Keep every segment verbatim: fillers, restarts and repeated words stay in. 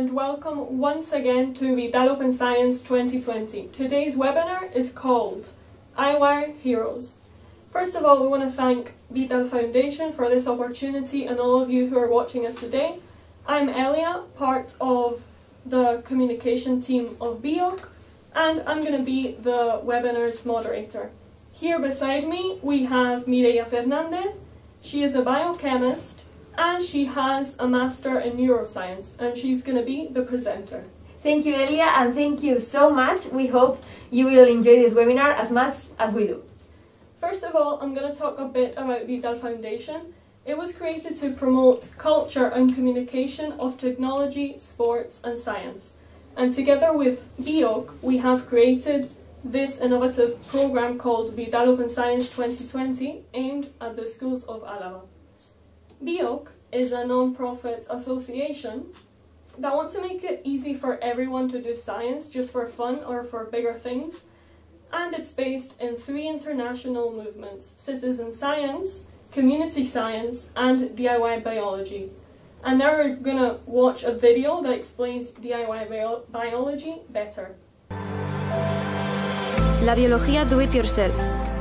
and welcome once again to VITAL Open Science twenty twenty. Today's webinar is called Eyewire Heroes. First of all, we want to thank VITAL Foundation for this opportunity and all of you who are watching us today. I'm Elia, part of the communication team of BIOC, and I'm going to be the webinar's moderator. Here beside me we have Mireia Fernandez. She is a biochemist and she has a master in neuroscience, and she's going to be the presenter. Thank you, Elia, and thank you so much. We hope you will enjoy this webinar as much as we do. First of all, I'm going to talk a bit about VITAL Foundation. It was created to promote culture and communication of technology, sports and science. And together with BIOC, we have created this innovative program called VITAL Open Science twenty twenty, aimed at the schools of Álava. BIOC is a non-profit association that wants to make it easy for everyone to do science, just for fun or for bigger things. And it's based in three international movements: citizen science, community science, and D I Y biology. And now we're gonna watch a video that explains D I Y bio biology better. La biología Do It Yourself,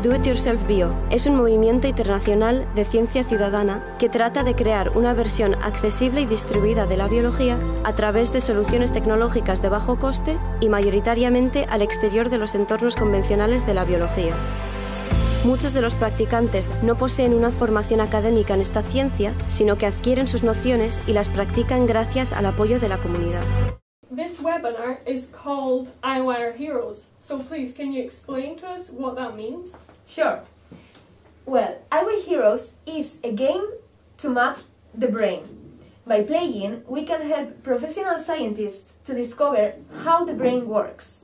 Do It Yourself Bio, es un movimiento internacional de ciencia ciudadana que trata de crear una versión accesible y distribuida de la biología a través de soluciones tecnológicas de bajo coste y mayoritariamente al exterior de los entornos convencionales de la biología. Muchos de los practicantes no poseen una formación académica en esta ciencia, sino que adquieren sus nociones y las practican gracias al apoyo de la comunidad. This webinar is called Eyewire Heroes. So please, can you explain to us what that means? Sure. Well, Eyewire Heroes is a game to map the brain. By playing, we can help professional scientists to discover how the brain works.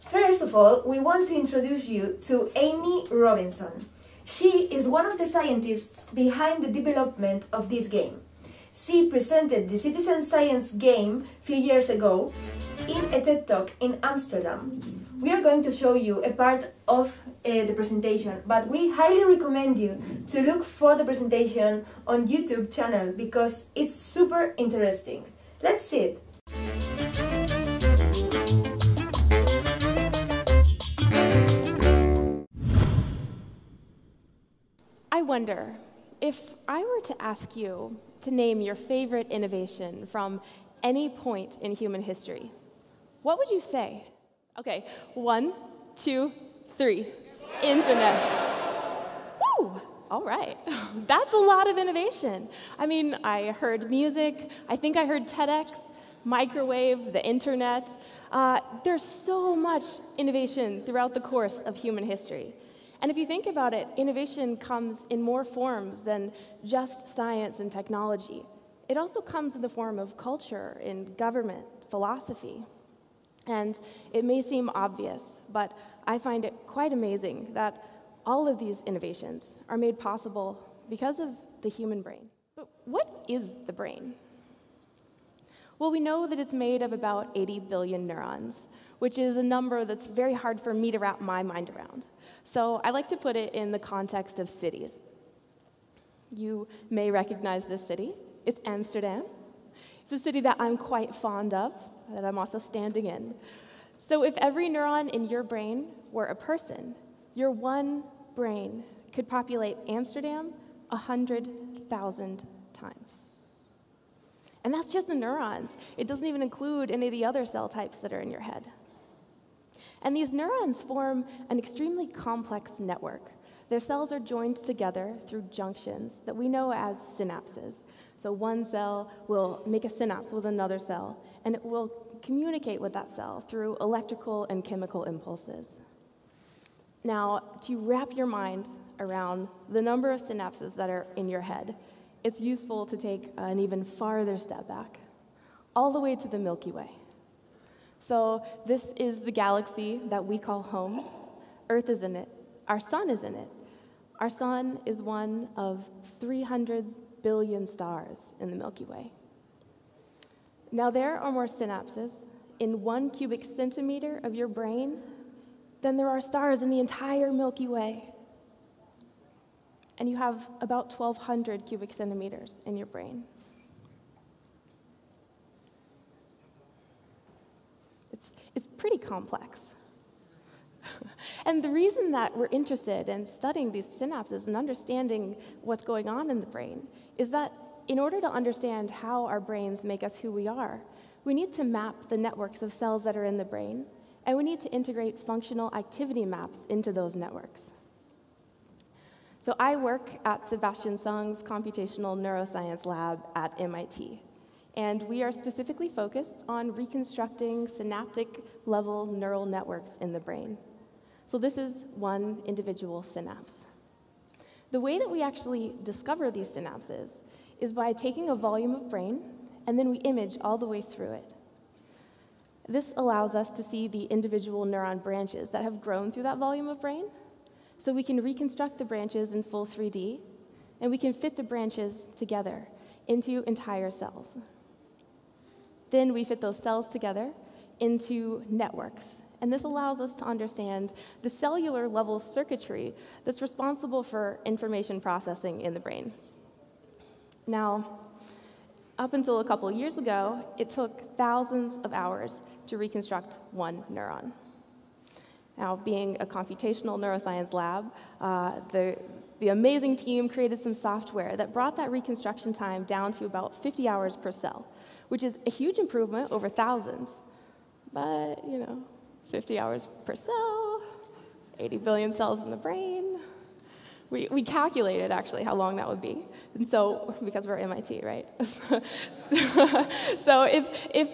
First of all, we want to introduce you to Amy Robinson. She is one of the scientists behind the development of this game. She presented the citizen science game a few years ago in a TED Talk in Amsterdam. We are going to show you a part of uh, the presentation, but we highly recommend you to look for the presentation on YouTube channel because it's super interesting. Let's see it. I wonder, if I were to ask you to name your favorite innovation from any point in human history, what would you say? Okay, one, two, three. Internet. Woo! All right. That's a lot of innovation. I mean, I heard music. I think I heard TEDx, microwave, the internet. Uh, there's so much innovation throughout the course of human history. And if you think about it, innovation comes in more forms than just science and technology. It also comes in the form of culture, in government, philosophy. And it may seem obvious, but I find it quite amazing that all of these innovations are made possible because of the human brain. But what is the brain? Well, we know that it's made of about eighty billion neurons, which is a number that's very hard for me to wrap my mind around. So I like to put it in the context of cities. You may recognize this city. It's Amsterdam. It's a city that I'm quite fond of, that I'm also standing in. So if every neuron in your brain were a person, your one brain could populate Amsterdam one hundred thousand times. And that's just the neurons. It doesn't even include any of the other cell types that are in your head. And these neurons form an extremely complex network. Their cells are joined together through junctions that we know as synapses. So one cell will make a synapse with another cell, and it will communicate with that cell through electrical and chemical impulses. Now, to wrap your mind around the number of synapses that are in your head, it's useful to take an even farther step back, all the way to the Milky Way. So this is the galaxy that we call home. Earth is in it. Our sun is in it. Our sun is one of three hundred billion stars in the Milky Way. Now, there are more synapses in one cubic centimeter of your brain than there are stars in the entire Milky Way. And you have about twelve hundred cubic centimeters in your brain. pretty complex. And the reason that we're interested in studying these synapses and understanding what's going on in the brain is that in order to understand how our brains make us who we are, we need to map the networks of cells that are in the brain, and we need to integrate functional activity maps into those networks. So I work at Sebastian Sung's computational neuroscience lab at M I T. And we are specifically focused on reconstructing synaptic-level neural networks in the brain. So this is one individual synapse. The way that we actually discover these synapses is by taking a volume of brain, and then we image all the way through it. This allows us to see the individual neuron branches that have grown through that volume of brain, so we can reconstruct the branches in full three D, and we can fit the branches together into entire cells. Then we fit those cells together into networks. And this allows us to understand the cellular level circuitry that's responsible for information processing in the brain. Now, up until a couple years ago, it took thousands of hours to reconstruct one neuron. Now, being a computational neuroscience lab, uh, the, the amazing team created some software that brought that reconstruction time down to about fifty hours per cell, which is a huge improvement over thousands. But, you know, fifty hours per cell, eighty billion cells in the brain. We, we calculated, actually, how long that would be. And so, because we're M I T, right? So if, if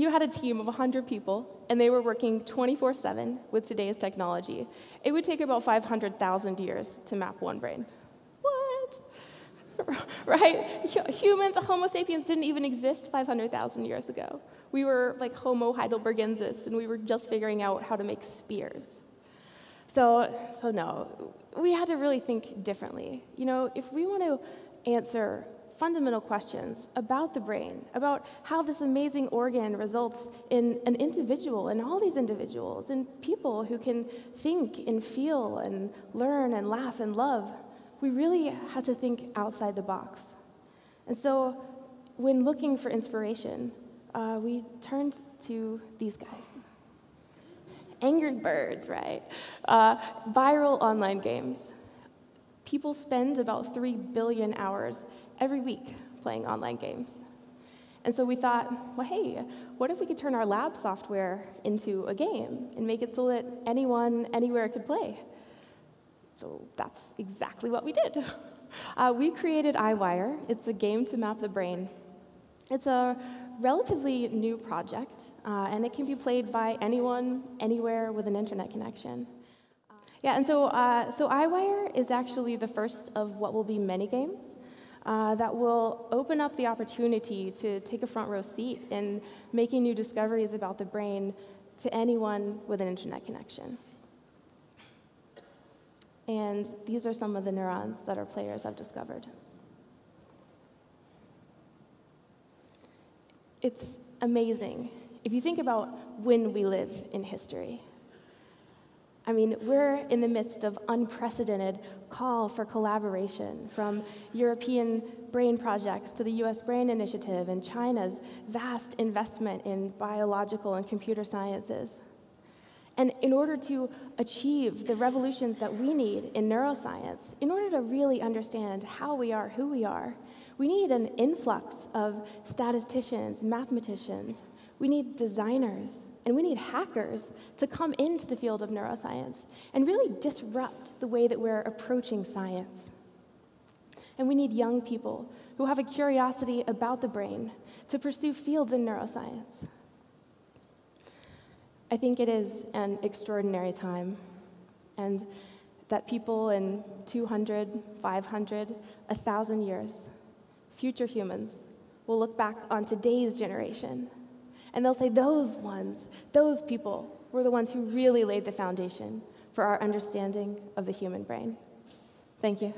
you had a team of one hundred people, and they were working twenty-four seven with today's technology, it would take about five hundred thousand years to map one brain. What? Right? Humans, Homo sapiens, didn't even exist five hundred thousand years ago. We were like Homo heidelbergensis, and we were just figuring out how to make spears. So, so no, we had to really think differently. You know, if we want to answer fundamental questions about the brain, about how this amazing organ results in an individual, in all these individuals, in people who can think and feel and learn and laugh and love, we really had to think outside the box. And so when looking for inspiration, uh, we turned to these guys. Angry Birds, right? Uh, viral online games. People spend about three billion hours every week playing online games. And so we thought, well, hey, what if we could turn our lab software into a game and make it so that anyone, anywhere could play? So that's exactly what we did. Uh, we created Eyewire. It's a game to map the brain. It's a relatively new project, uh, and it can be played by anyone, anywhere with an internet connection. Yeah, and so, uh, so Eyewire is actually the first of what will be many games. Uh, that will open up the opportunity to take a front row seat in making new discoveries about the brain to anyone with an internet connection. And these are some of the neurons that our players have discovered. It's amazing if you think about when we live in history. I mean, we're in the midst of unprecedented call for collaboration, from European brain projects to the U S Brain Initiative and China's vast investment in biological and computer sciences. And in order to achieve the revolutions that we need in neuroscience, in order to really understand how we are, who we are, we need an influx of statisticians, mathematicians. We need designers. And we need hackers to come into the field of neuroscience and really disrupt the way that we're approaching science. And we need young people who have a curiosity about the brain to pursue fields in neuroscience. I think it is an extraordinary time, and that people in two hundred, five hundred, one thousand years, future humans, will look back on today's generation. And they'll say, those ones, those people, were the ones who really laid the foundation for our understanding of the human brain. Thank you.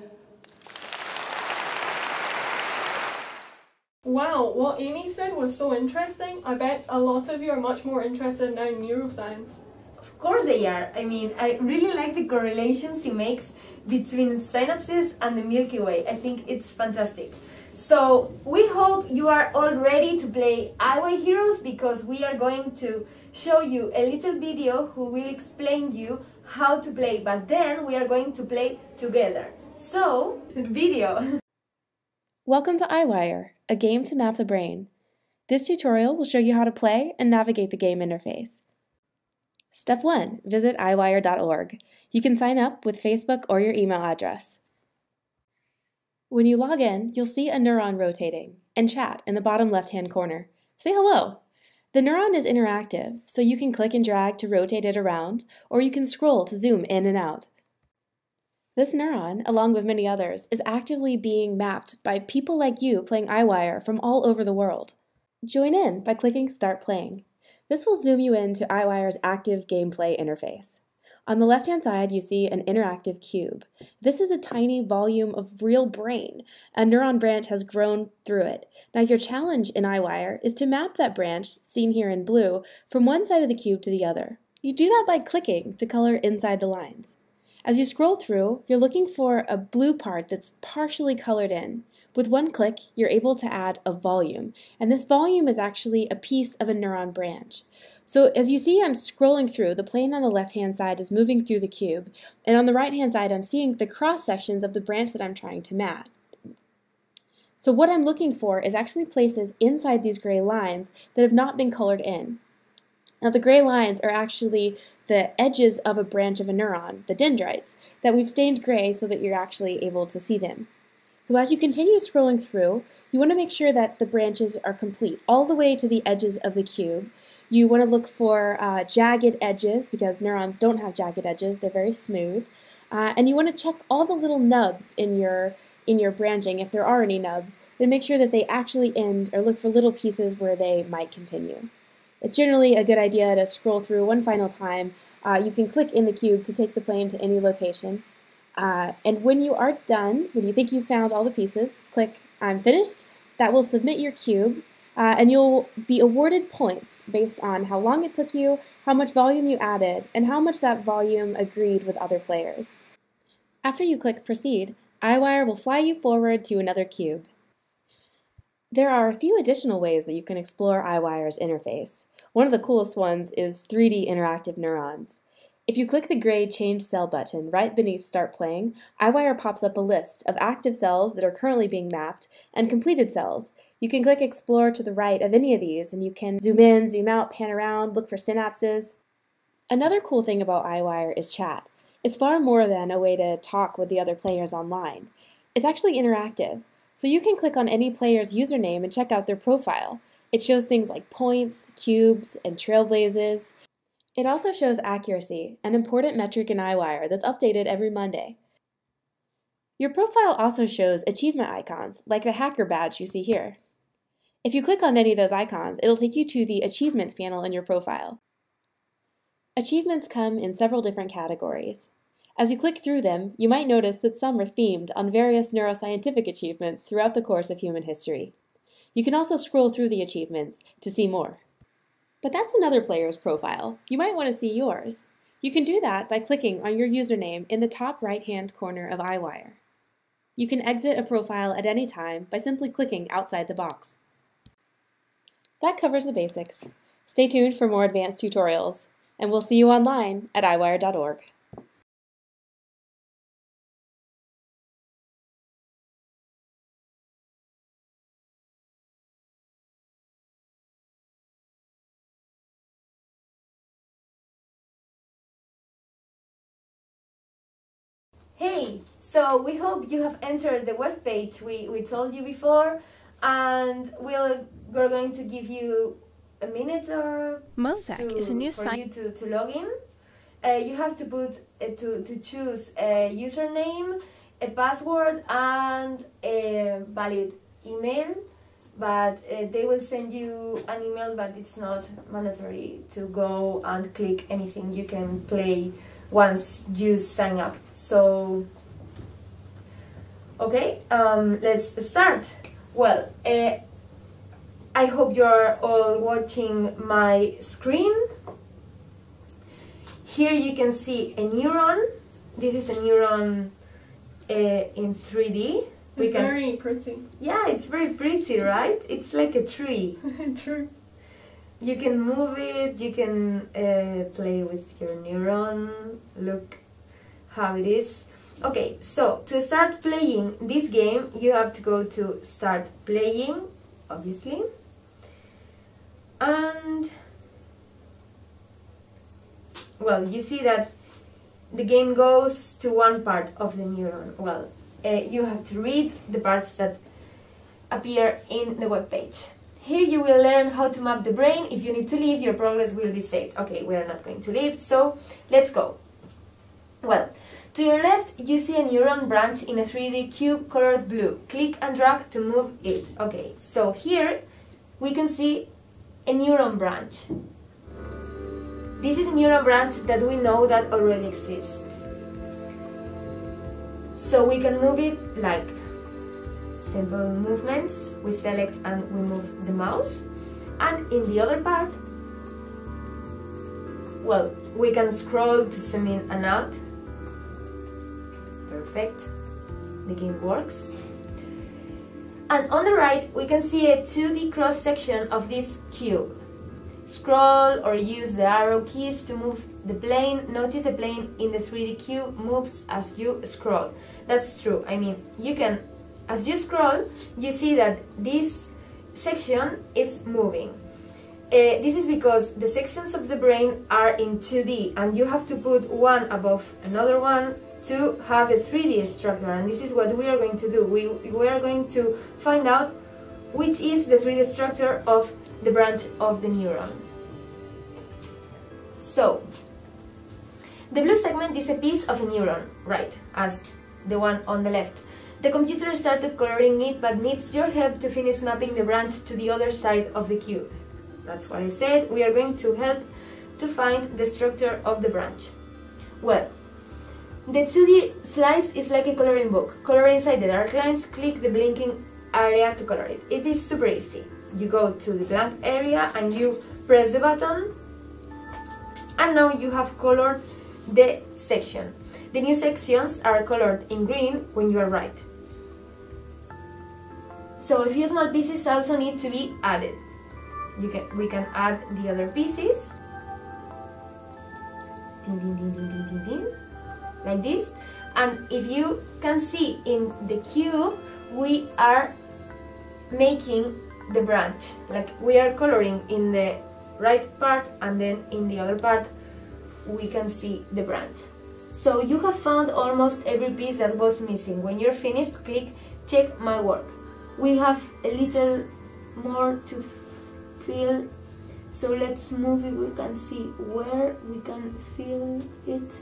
Wow, what Amy said was so interesting. I bet a lot of you are much more interested now in neuroscience. Of course they are. I mean, I really like the correlations he makes between synapses and the Milky Way. I think it's fantastic. So we hope you are all ready to play Eyewire Heroes, because we are going to show you a little video who will explain you how to play, but then we are going to play together. So, video! Welcome to Eyewire, a game to map the brain. This tutorial will show you how to play and navigate the game interface. Step one. Visit eyewire dot org. You can sign up with Facebook or your email address. When you log in, you'll see a neuron rotating and chat in the bottom left-hand corner. Say hello! The neuron is interactive, so you can click and drag to rotate it around, or you can scroll to zoom in and out. This neuron, along with many others, is actively being mapped by people like you playing Eyewire from all over the world. Join in by clicking Start Playing. This will zoom you into Eyewire's active gameplay interface. On the left-hand side, you see an interactive cube. This is a tiny volume of real brain. A neuron branch has grown through it. Now your challenge in Eyewire is to map that branch, seen here in blue, from one side of the cube to the other. You do that by clicking to color inside the lines. As you scroll through, you're looking for a blue part that's partially colored in. With one click, you're able to add a volume, and this volume is actually a piece of a neuron branch. So as you see, I'm scrolling through. The plane on the left-hand side is moving through the cube, and on the right-hand side, I'm seeing the cross-sections of the branch that I'm trying to map. So what I'm looking for is actually places inside these gray lines that have not been colored in. Now the gray lines are actually the edges of a branch of a neuron, the dendrites, that we've stained gray so that you're actually able to see them. So as you continue scrolling through, you want to make sure that the branches are complete, all the way to the edges of the cube. You want to look for uh, jagged edges, because neurons don't have jagged edges, they're very smooth. Uh, and you want to check all the little nubs in your, in your branching, if there are any nubs, then make sure that they actually end, or look for little pieces where they might continue. It's generally a good idea to scroll through one final time. Uh, you can click in the cube to take the plane to any location. Uh, and when you are done, when you think you've found all the pieces, click I'm finished. That will submit your cube, uh, and you'll be awarded points based on how long it took you, how much volume you added, and how much that volume agreed with other players. After you click Proceed, Eyewire will fly you forward to another cube. There are a few additional ways that you can explore Eyewire's interface. One of the coolest ones is three D interactive neurons. If you click the gray Change Cell button right beneath Start Playing, Eyewire pops up a list of active cells that are currently being mapped and completed cells. You can click Explore to the right of any of these, and you can zoom in, zoom out, pan around, look for synapses. Another cool thing about Eyewire is chat. It's far more than a way to talk with the other players online. It's actually interactive. So you can click on any player's username and check out their profile. It shows things like points, cubes, and trailblazes. It also shows accuracy, an important metric in Eyewire that's updated every Monday. Your profile also shows achievement icons, like the hacker badge you see here. If you click on any of those icons, it'll take you to the Achievements panel in your profile. Achievements come in several different categories. As you click through them, you might notice that some are themed on various neuroscientific achievements throughout the course of human history. You can also scroll through the achievements to see more. But that's another player's profile. You might want to see yours. You can do that by clicking on your username in the top right-hand corner of Eyewire. You can exit a profile at any time by simply clicking outside the box. That covers the basics. Stay tuned for more advanced tutorials, and we'll see you online at eyewire dot org. Hey, so we hope you have entered the webpage we, we told you before, and we'll, we're going to give you a minute or MOZAK to, is a new for you to, to log in. Uh, you have to put uh, to, to choose a username, a password, and a valid email, but uh, they will send you an email, but it's not mandatory to go and click anything. You can play once you sign up. So, okay, um, let's start. Well, uh, I hope you're all watching my screen. Here you can see a neuron. This is a neuron uh, in three D. We it's can... very pretty. Yeah, it's very pretty, right? It's like a tree. True. You can move it, you can uh, play with your neuron, look how it is. Okay, so to start playing this game, you have to go to start playing, obviously. And, well, you see that the game goes to one part of the neuron. Well, uh, you have to read the parts that appear in the web page. Here you will learn how to map the brain. If you need to leave, your progress will be saved. Okay, we are not going to leave, so let's go. Well, to your left, you see a neuron branch in a three D cube colored blue. Click and drag to move it. Okay, so here we can see a neuron branch. This is a neuron branch that we know that already exists. So we can move it like simple movements. We select and we move the mouse. And in the other part, well, we can scroll to zoom in and out. Perfect. The game works. And on the right, we can see a two D cross-section of this cube. Scroll or use the arrow keys to move the plane. Notice the plane in the three D cube moves as you scroll. That's true. I mean, you can, as you scroll, you see that this section is moving. Uh, this is because the sections of the brain are in two D and you have to put one above another one to have a three D structure, and this is what we are going to do. We, we are going to find out which is the three D structure of the branch of the neuron. So, the blue segment is a piece of a neuron, right, as the one on the left. The computer started coloring it, but needs your help to finish mapping the branch to the other side of the cube. That's what I said. We are going to help to find the structure of the branch. Well, the two D slice is like a coloring book. Color inside the dark lines, click the blinking area to color it. It is super easy. You go to the blank area and you press the button, and now you have colored the section. The new sections are colored in green when you are right. So a few small pieces also need to be added. You can, we can add the other pieces, ding, ding, ding, ding, ding, ding, ding, like this. And if you can see in the cube, we are making the branch, like we are coloring in the right part, and then in the other part we can see the branch. So you have found almost every piece that was missing. When you're finished, click check my work. We have a little more to fill, so let's move it. We can see where we can fill it.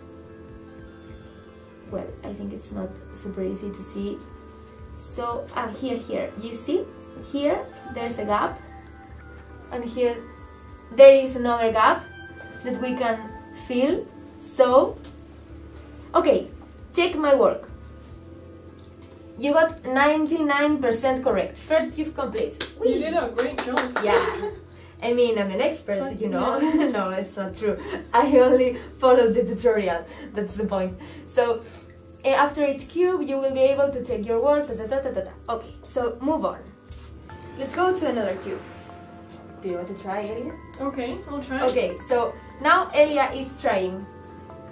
Well, I think it's not super easy to see. So ah, here here you see, here there's a gap, and here there is another gap that we can fill. So okay, check my work. You got ninety-nine percent correct. First you've completed. Whee! You did a great job. Yeah, I mean, I'm an expert, like, you know. Yeah. No, it's not true. I only followed the tutorial, that's the point. So after each cube you will be able to check your work, da, da, da, da, da. Okay, so move on. Let's go to another cube. Do you want to try, Elia? Okay, I'll try. Okay, so now Elia is trying.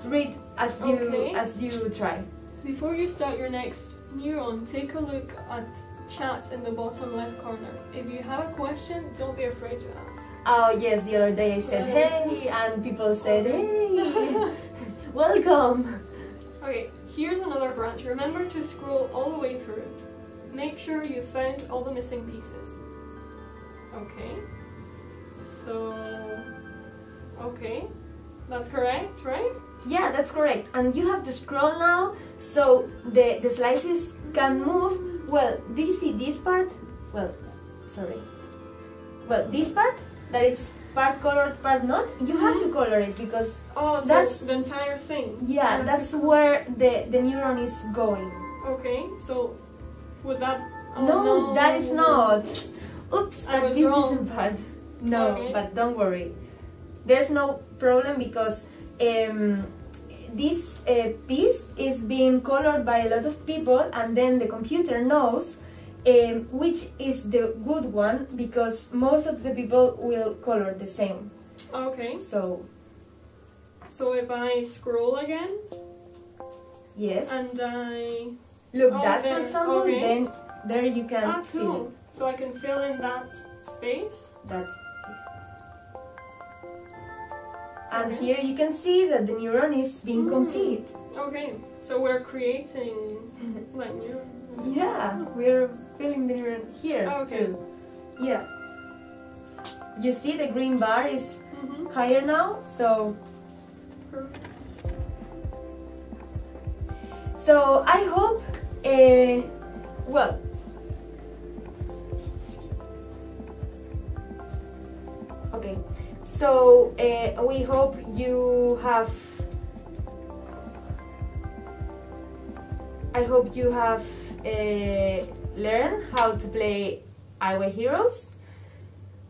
Read as you okay. as you try. Before you start your next neuron, take a look at chat in the bottom left corner. If you have a question, don't be afraid to ask. Oh yes, the other day I said yes. Hey, and people said okay. Hey, welcome. Okay, here's another branch. Remember to scroll all the way through. Make sure you found all the missing pieces. Okay. So, okay. That's correct, right? Yeah, that's correct. And you have to scroll now so the, the slices can move. Well, do you see this part? Well, sorry. Well, this part, that it's part colored, part not, you have mm-hmm. to color it because oh, so that's the entire thing. Yeah, and that's where the, the neuron is going. Okay, so... Would that... Oh, no, no, that is not. Oops, I was this wrong. Isn't bad. No, okay. But don't worry. There's no problem because um, this uh, piece is being colored by a lot of people, and then the computer knows um, which is the good one, because most of the people will color the same. Okay. So. So if I scroll again. Yes. And I look oh, that there. for example, okay. then there you can ah, cool. fill in. So I can fill in that space. That. And okay. here you can see that the neuron is being mm. complete. Okay, so we're creating like neurons. Yeah, we're filling the neuron here okay. too. Yeah. You see the green bar is mm-hmm. higher now, so. Perfect. So I hope, uh, well, okay, so uh, we hope you have, I hope you have uh, learned how to play Eyewire Heroes,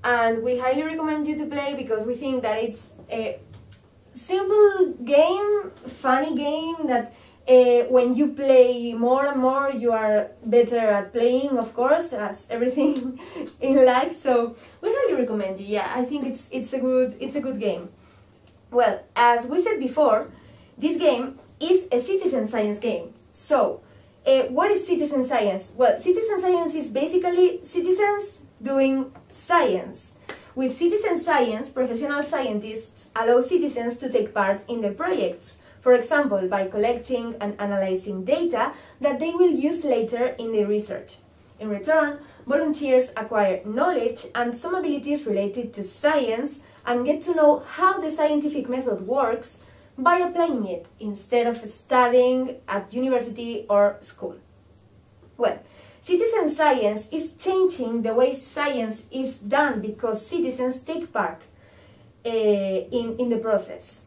and we highly recommend you to play, because we think that it's a simple game, funny game that Uh, when you play more and more, you are better at playing, of course, as everything in life. So we highly recommend you. Yeah, I think it's it's a good it's a good game. Well, as we said before, this game is a citizen science game. So, uh, what is citizen science? Well, citizen science is basically citizens doing science. With citizen science, professional scientists allow citizens to take part in their projects. For example, by collecting and analyzing data that they will use later in their research. In return, volunteers acquire knowledge and some abilities related to science and get to know how the scientific method works by applying it instead of studying at university or school. Well, citizen science is changing the way science is done, because citizens take part uh, in, in the process.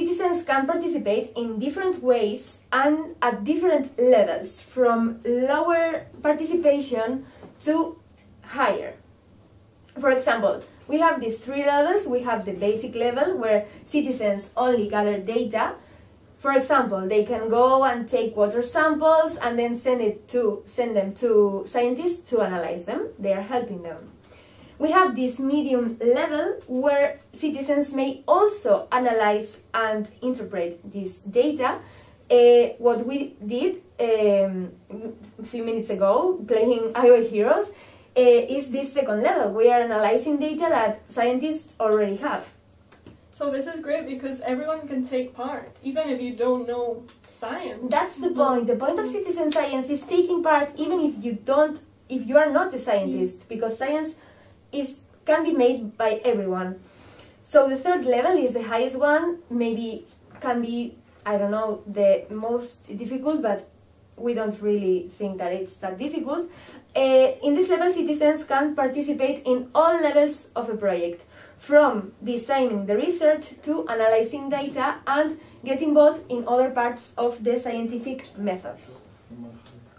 Citizens can participate in different ways and at different levels, from lower participation to higher. For example, we have these three levels. We have the basic level, where citizens only gather data. For example, they can go and take water samples and then send it to send them to scientists to analyze them. They are helping them. We have this medium level, where citizens may also analyze and interpret this data. Uh, what we did um, a few minutes ago, playing Eyewire Heroes, uh, is this second level. We are analyzing data that scientists already have. So this is great, because everyone can take part, even if you don't know science. That's the point. The point of citizen science is taking part, even if you don't, if you are not a scientist, because science Is, can be made by everyone. So the third level is the highest one, maybe can be, I don't know, the most difficult, but we don't really think that it's that difficult. Uh, in this level, citizens can participate in all levels of a project, from designing the research to analyzing data and getting involved in other parts of the scientific methods.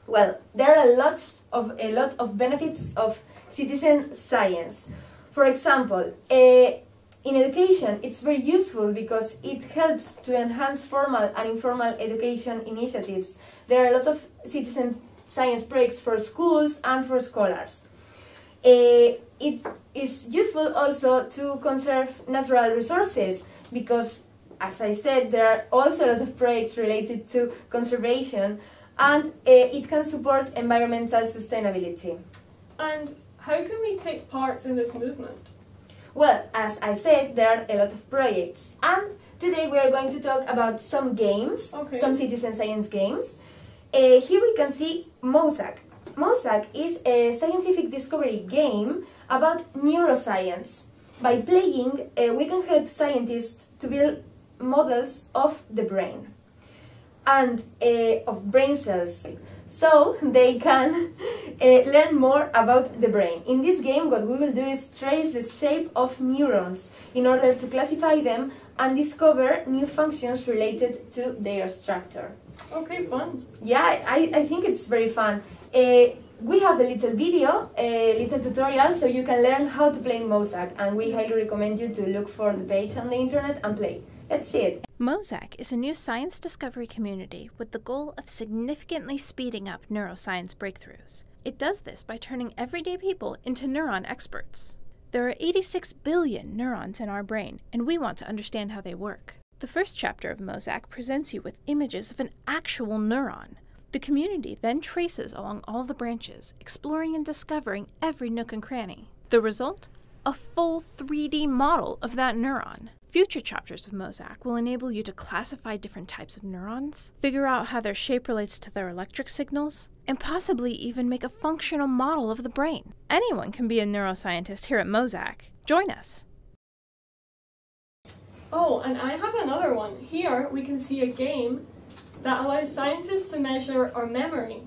Well, there are lots of, a lot of benefits of citizen science. For example, uh, in education, it's very useful because it helps to enhance formal and informal education initiatives. There are a lot of citizen science projects for schools and for scholars. Uh, it is useful also to conserve natural resources, because, as I said, there are also a lot of projects related to conservation, and uh, it can support environmental sustainability. And how can we take part in this movement? Well, as I said, there are a lot of projects, and today we are going to talk about some games, okay. some citizen science games. Uh, here we can see MOZAK. MOZAK is a scientific discovery game about neuroscience. By playing, uh, we can help scientists to build models of the brain and uh, of brain cells, so they can uh, learn more about the brain. In this game, what we will do is trace the shape of neurons in order to classify them and discover new functions related to their structure. Okay, fun. Yeah, I, I think it's very fun. Uh, we have a little video, a little tutorial, so you can learn how to play MOZAK, and we highly recommend you to look for the page on the internet and play. Let's see it. MOZAK is a new science discovery community with the goal of significantly speeding up neuroscience breakthroughs. It does this by turning everyday people into neuron experts. There are eighty-six billion neurons in our brain, and we want to understand how they work. The first chapter of MOZAK presents you with images of an actual neuron. The community then traces along all the branches, exploring and discovering every nook and cranny. The result? A full three D model of that neuron. Future chapters of MOZAK will enable you to classify different types of neurons, figure out how their shape relates to their electric signals, and possibly even make a functional model of the brain. Anyone can be a neuroscientist here at MOZAK. Join us! Oh, and I have another one. Here we can see a game that allows scientists to measure our memory.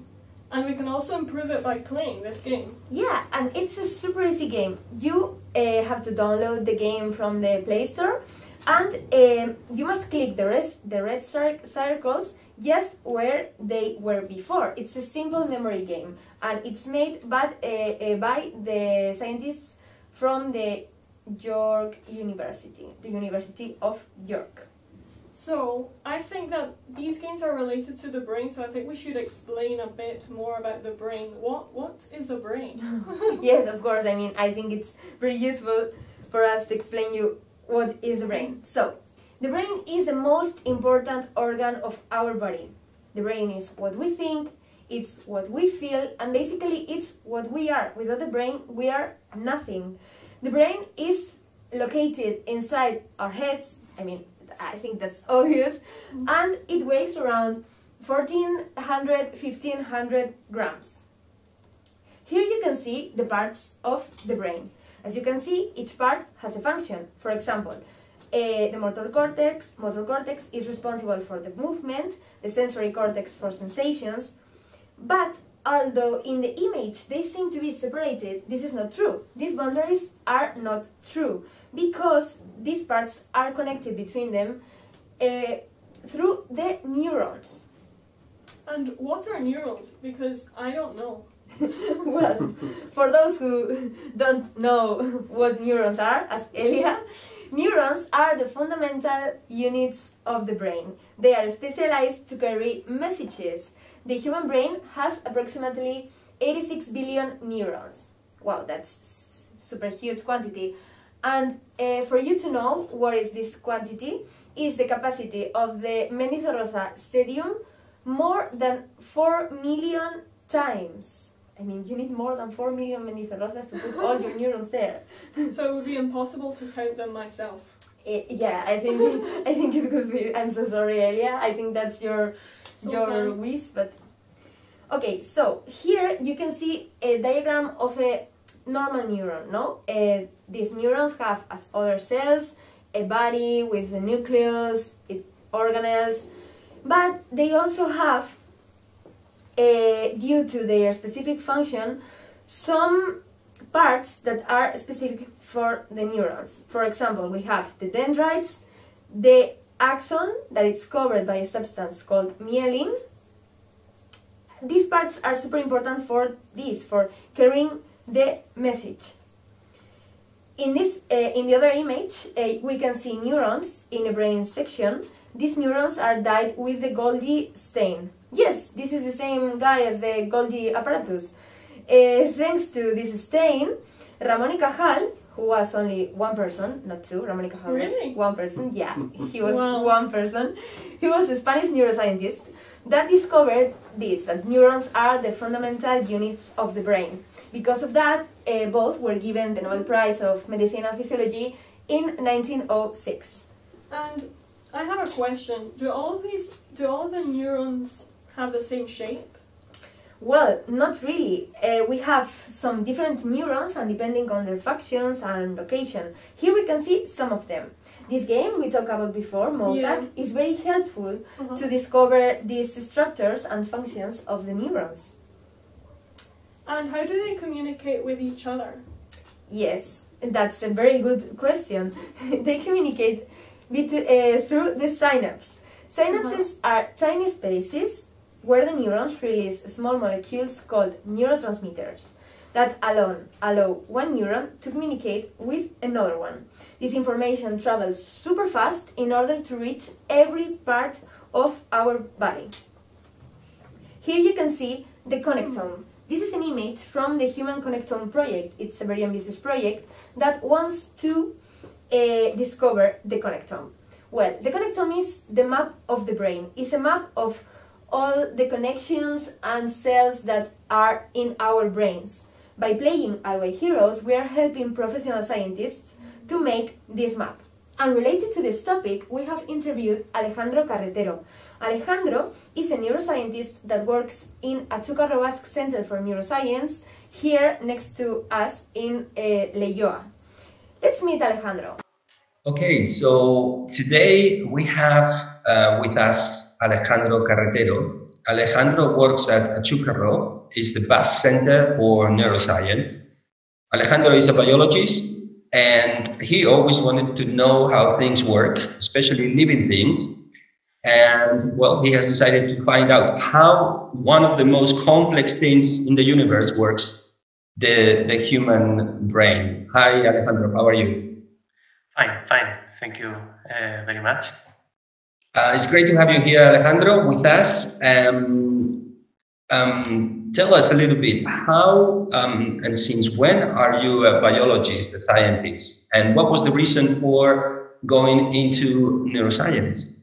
And we can also improve it by playing this game. Yeah, and it's a super easy game. You uh, have to download the game from the Play Store, and um, you must click the, rest, the red circles just where they were before. It's a simple memory game, and it's made by, uh, by the scientists from the York University, the University of York. So, I think that these games are related to the brain, so I think we should explain a bit more about the brain. What what is the brain? Yes, of course. I mean, I think it's very useful for us to explain you what is the brain. So, the brain is the most important organ of our body. The brain is what we think, it's what we feel, and basically it's what we are. Without the brain, we are nothing. The brain is located inside our heads, I mean, I think that's obvious, and it weighs around fourteen hundred to fifteen hundred grams. Here you can see the parts of the brain. As you can see, each part has a function. For example, uh, the motor cortex, motor cortex is responsible for the movement, the sensory cortex for sensations, but although in the image they seem to be separated, this is not true. These boundaries are not true, because these parts are connected between them uh, through the neurons. And what are neurons? Because I don't know. Well, for those who don't know what neurons are, as Elia, neurons are the fundamental units of the brain. They are specialized to carry messages. The human brain has approximately eighty-six billion neurons. Wow, that's super huge quantity. And uh, for you to know what is this quantity, is the capacity of the Menizoroza stadium more than four million times. I mean, you need more than four million Menizorozas to put all your neurons there. So it would be impossible to count them myself. Uh, yeah, I think I think it could be. I'm so sorry, Elia. I think that's your so your sorry. wish, but okay. So here you can see a diagram of a normal neuron. No, uh, these neurons have, as other cells, a body with a nucleus, it, organelles, but they also have, uh, due to their specific function, some parts that are specific for the neurons. For example, we have the dendrites, the axon that is covered by a substance called myelin. These parts are super important for this, for carrying the message. In this, uh, in the other image, uh, we can see neurons in a brain section. These neurons are dyed with the Golgi stain. Yes, this is the same guy as the Golgi apparatus. Uh, thanks to this stain, Ramón y Cajal, who was only one person, not two, Ramón y Cajal really? was one person, yeah, he was wow. one person, he was a Spanish neuroscientist that discovered this, that neurons are the fundamental units of the brain. Because of that, uh, both were given the Nobel Prize of Medicine and Physiology in nineteen oh six. And I have a question, do all these, do all the neurons have the same shape? Well, not really. Uh, we have some different neurons, and depending on their functions and location. Here we can see some of them. This game we talked about before, MOZAK, yeah. is very helpful uh-huh. to discover these structures and functions of the neurons. And how do they communicate with each other? Yes, that's a very good question. They communicate uh, through the synapse. Synapses uh-huh. are tiny spaces where the neurons release small molecules called neurotransmitters. that alone allow one neuron to communicate with another one. This information travels super fast in order to reach every part of our body. Here you can see the connectome. This is an image from the Human Connectome Project. It's a very ambitious project that wants to uh, discover the connectome. Well, the connectome is the map of the brain. It's a map of all the connections and cells that are in our brains. By playing Eyewire Heroes, we are helping professional scientists to make this map. And related to this topic, we have interviewed Alejandro Carretero. Alejandro is a neuroscientist that works in Achucarro Basque Center for Neuroscience, here next to us in uh, Leyoa. Let's meet Alejandro. Okay, so today we have uh, with us Alejandro Carretero. Alejandro works at Achucarro, is the Basque Center for Neuroscience. Alejandro is a biologist, and he always wanted to know how things work, especially living things. And well, he has decided to find out how one of the most complex things in the universe works, the, the human brain. Hi, Alejandro, how are you? Fine, fine. Thank you uh, very much. Uh, it's great to have you here, Alejandro, with us. Um, um, Tell us a little bit how um, and since when are you a biologist, a scientist, and what was the reason for going into neuroscience?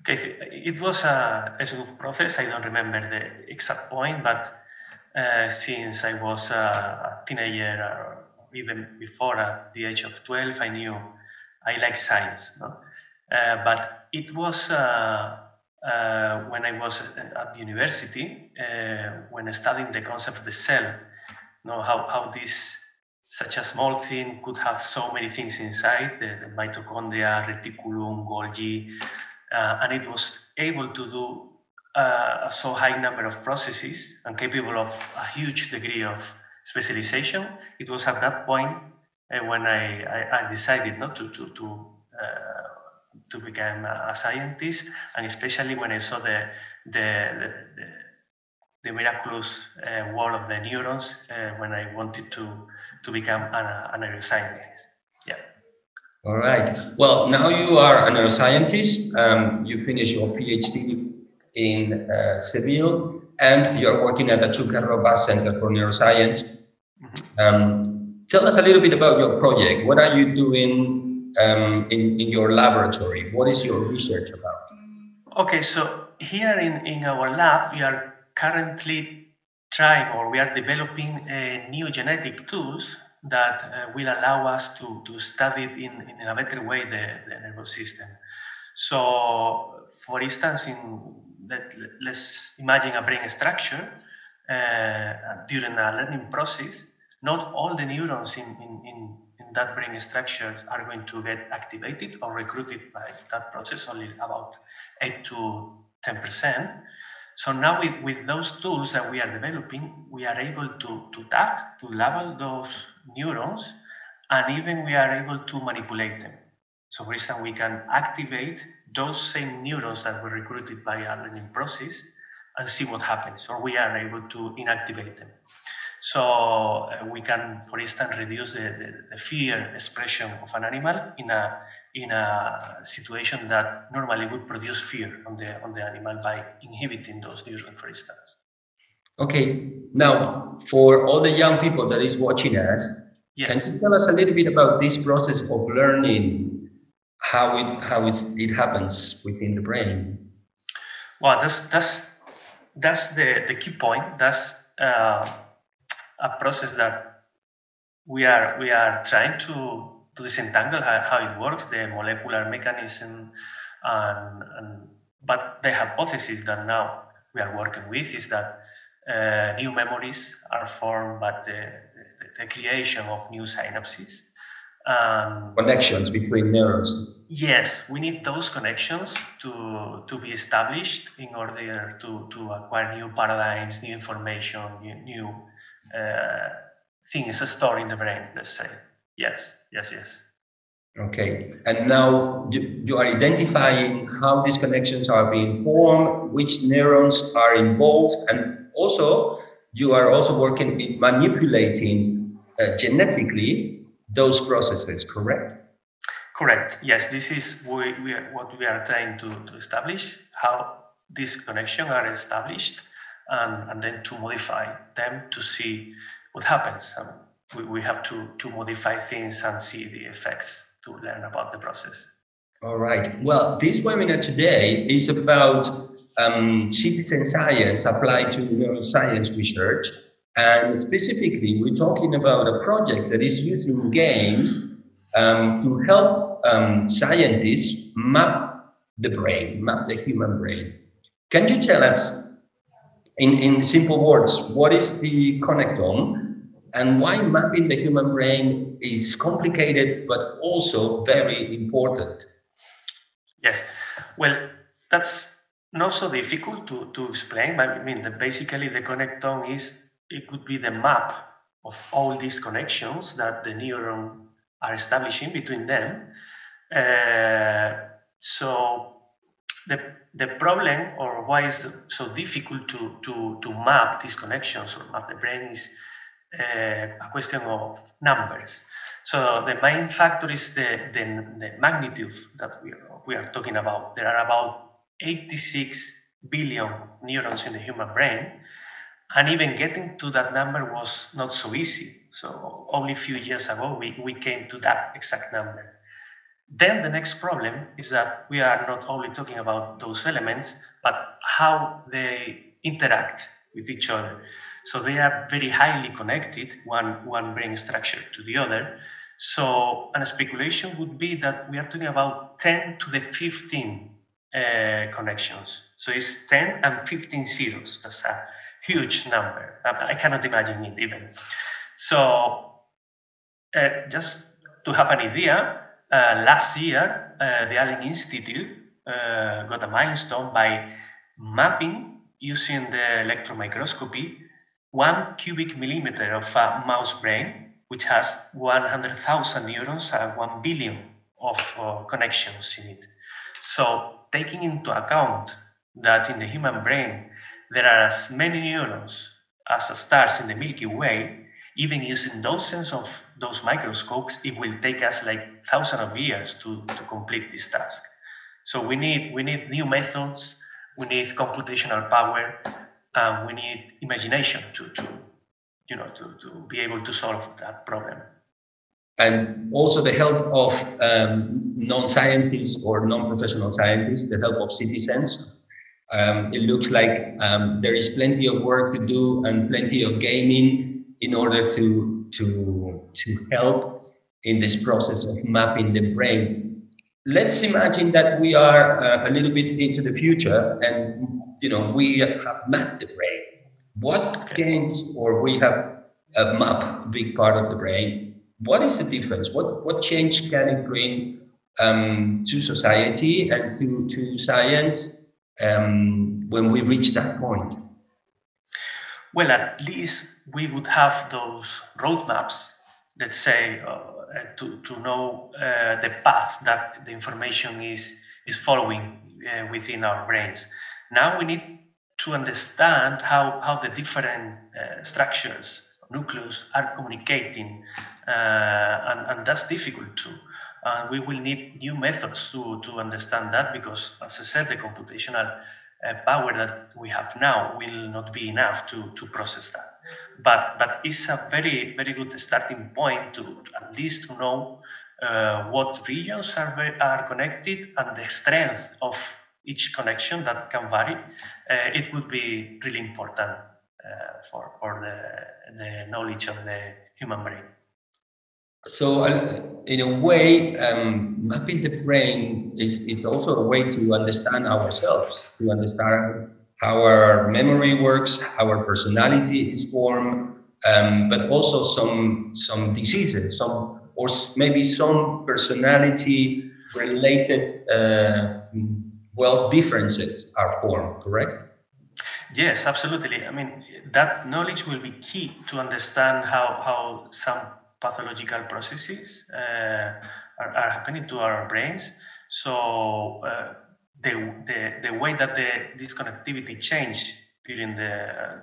Okay, it was a, a smooth process. I don't remember the exact point, but uh, since I was a teenager, or even before at the age of twelve, I knew I like science. No? Uh, but it was uh, Uh, when I was at the university, uh, when studying the concept of the cell, you know, how, how this, such a small thing could have so many things inside, the, the mitochondria, reticulum, Golgi, uh, and it was able to do uh, a so high number of processes and capable of a huge degree of specialization. It was at that point uh, when I, I, I decided not to, to, to uh, to become a scientist, and especially when I saw the the the, the miraculous uh, world of the neurons, uh, when I wanted to to become a, a neuroscientist. Yeah. All right. Well, now you are a neuroscientist. Um, you finished your PhD in uh, Seville, and you're working at the Achucarro Basque Center for Neuroscience. Mm-hmm. um, tell us a little bit about your project. What are you doing Um, in, in your laboratory? What is your research about? Okay, so here in, in our lab, we are currently trying, or we are developing uh, new genetic tools that uh, will allow us to, to study in, in a better way the, the nervous system. So, for instance, in that, let's imagine a brain structure uh, during a learning process. Not all the neurons in, in, in that brain structures are going to get activated or recruited by that process, only about eight to ten percent. So now with, with those tools that we are developing, we are able to, to tag, to label those neurons, and even we are able to manipulate them. So for instance, we can activate those same neurons that were recruited by a learning process and see what happens, or we are able to inactivate them. So uh, we can, for instance, reduce the, the, the fear expression of an animal in a in a situation that normally would produce fear on the on the animal by inhibiting those neurons, for instance. Okay. Now, for all the young people that is watching us, yes, can you tell us a little bit about this process of learning, how it how it's, it happens within the brain? Well, that's that's that's the the key point. That's uh, a process that we are we are trying to, to disentangle how, how it works, the molecular mechanism, and, and but the hypothesis that now we are working with is that uh, new memories are formed by the, the, the creation of new synapses. Um, connections between neurons. Yes, we need those connections to to be established in order to, to acquire new paradigms, new information, new, new Uh, things stored in the brain, let's say. Yes, yes, yes. Okay, and now you, you are identifying how these connections are being formed, which neurons are involved, and also you are also working with manipulating uh, genetically those processes, correct? Correct. Yes, this is we, we are, what we are trying to, to establish, how these connections are established, and, and then to modify them to see what happens. Um, we, we have to, to modify things and see the effects to learn about the process. All right. Well, this webinar today is about um, citizen science applied to neuroscience research. And specifically, we're talking about a project that is using games um, to help um, scientists map the brain, map the human brain. Can you tell us, in, in simple words, what is the connectome and why mapping the human brain is complicated but also very important? Yes, well, that's not so difficult to, to explain, but I mean, the, basically the connectome is, it could be the map of all these connections that the neuron are establishing between them. Uh, so the, the problem, or why is it so difficult to, to, to map these connections or map the brain, is uh, a question of numbers. So the main factor is the, the, the magnitude that we are, we are talking about. There are about eighty-six billion neurons in the human brain. And even getting to that number was not so easy. So only a few years ago, we, we came to that exact number. Then the next problem is that we are not only talking about those elements, but how they interact with each other. So they are very highly connected, one, one brain structure to the other. So and a speculation would be that we are talking about ten to the fifteen uh, connections. So it's ten and fifteen zeros. That's a huge number. I cannot imagine it even. So uh, just to have an idea, uh, last year, uh, the Allen Institute uh, got a milestone by mapping, using the electron microscopy, one cubic millimeter of a mouse brain, which has one hundred thousand neurons and one billion of uh, connections in it. So taking into account that in the human brain, there are as many neurons as stars in the Milky Way, even using dozens of those microscopes, it will take us like thousands of years to, to complete this task. So we need, we need new methods, we need computational power, and we need imagination to, to, you know, to, to be able to solve that problem. And also the help of um, non-scientists or non-professional scientists, the help of citizens. Um, it looks like um, there is plenty of work to do and plenty of gaming in order to, to, to help in this process of mapping the brain. Let's imagine that we are uh, a little bit into the future and, you know, we have mapped the brain. What gains, or we have a map, big part of the brain. What is the difference? What, what change can it bring um, to society and to, to science? Um, when we reach that point? Well, at least we would have those roadmaps, let's say, uh, to, to know uh, the path that the information is, is following uh, within our brains. Now we need to understand how, how the different uh, structures, nucleus, are communicating, uh, and, and that's difficult too. And uh, we will need new methods to, to understand that, because, as I said, the computational uh, power that we have now will not be enough to, to process that. But, but it's a very, very good starting point to, to at least to know uh, what regions are, are connected and the strength of each connection that can vary. Uh, it would be really important uh, for, for the, the knowledge of the human brain. So, uh, in a way, um, mapping the brain is, is also a way to understand ourselves, to understand how our memory works, how our personality is formed, um, but also some, some diseases, some, or maybe some personality-related, uh, well, differences are formed, correct? Yes, absolutely. I mean, that knowledge will be key to understand how, how some pathological processes uh, are, are happening to our brains. So uh, the, the the way that the this connectivity changed during the uh,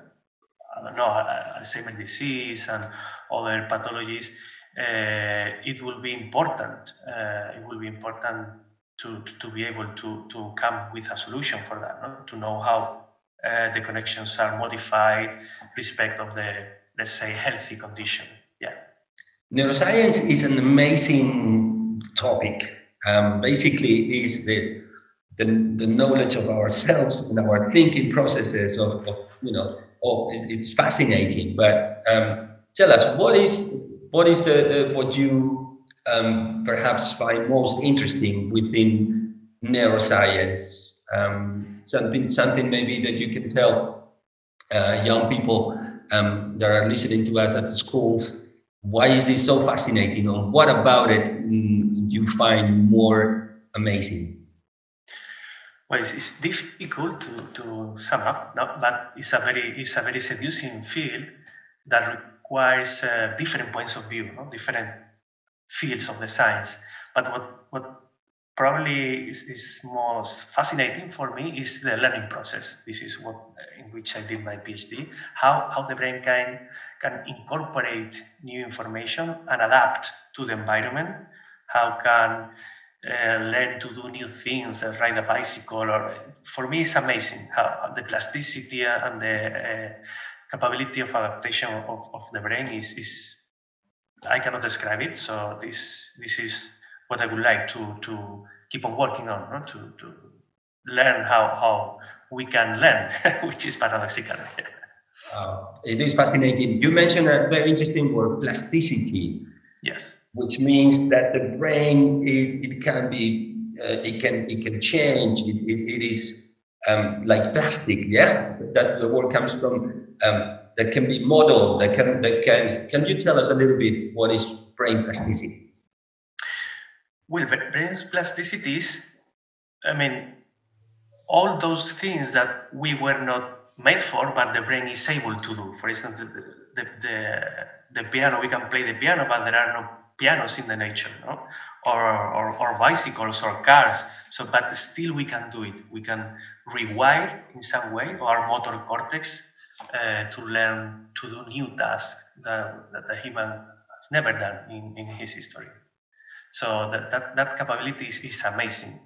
I don't know, Alzheimer's disease and other pathologies, uh, it will be important. Uh, it will be important to, to, to be able to, to come with a solution for that, no? To know how uh, the connections are modified respect of the, let's say, healthy condition. Yeah. Neuroscience is an amazing topic. Um, basically, is the, the the knowledge of ourselves and our thinking processes. Of, of you know, of, it's, it's fascinating. But um, tell us, what is what is the, the what you um, perhaps find most interesting within neuroscience? Um, something something maybe that you can tell uh, young people um, that are listening to us at the schools. Why is this so fascinating? Or what about it you find more amazing? Well, it's, it's difficult to, to sum up, no? But it's a very it's a very seducing field that requires uh, different points of view, no? Different fields of the science. But what what probably is, is most fascinating for me is the learning process. This is what in which I did my PhD. How how the brain can. can incorporate new information and adapt to the environment. How can uh, learn to do new things, uh, ride a bicycle? Or for me, it's amazing how the plasticity and the uh, capability of adaptation of, of the brain is, is I cannot describe it. So this this is what I would like to to keep on working on, no? to to learn how how we can learn, which is paradoxical. Uh, it is fascinating. You mentioned a very interesting word, plasticity. Yes. Which means that the brain it, it can be uh, it can it can change. It it, it is um, like plastic. Yeah, that's the word comes from. Um, that can be modeled. That can that can. Can you tell us a little bit what is brain plasticity? Well, brain plasticity is, I mean, all those things that we were not made for, but the brain is able to do. For instance, the the, the the piano, we can play the piano, but there are no pianos in the nature, no? Or, or or bicycles or cars. So, but still we can do it. We can rewire in some way our motor cortex uh, to learn to do new tasks that, that the human has never done in, in his history. So that that, that capability is, is amazing.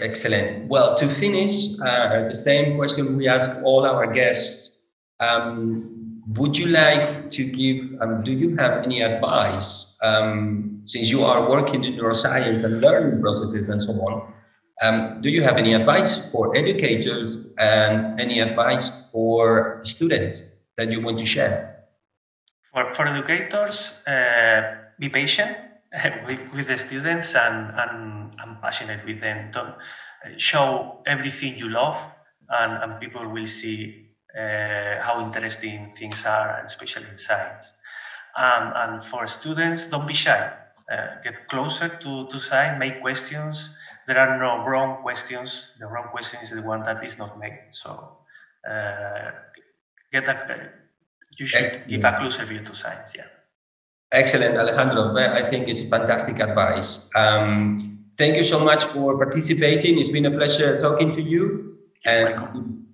Excellent. Well, to finish, uh, the same question we ask all our guests. Um, would you like to give, um, do you have any advice, um, since you are working in neuroscience and learning processes and so on, um, do you have any advice for educators and any advice for students that you want to share? For, for educators, uh, be patient with, with the students and, and I'm passionate with them. Don't show everything you love, and, and people will see uh, how interesting things are, and especially in science. Um, and for students, don't be shy. Uh, get closer to, to science, make questions. There are no wrong questions. The wrong question is the one that is not made. So uh, get that. Uh, you should give a closer view to science. Yeah. Excellent, Alejandro. I think it's fantastic advice. Um, Thank you so much for participating. It's been a pleasure talking to you, and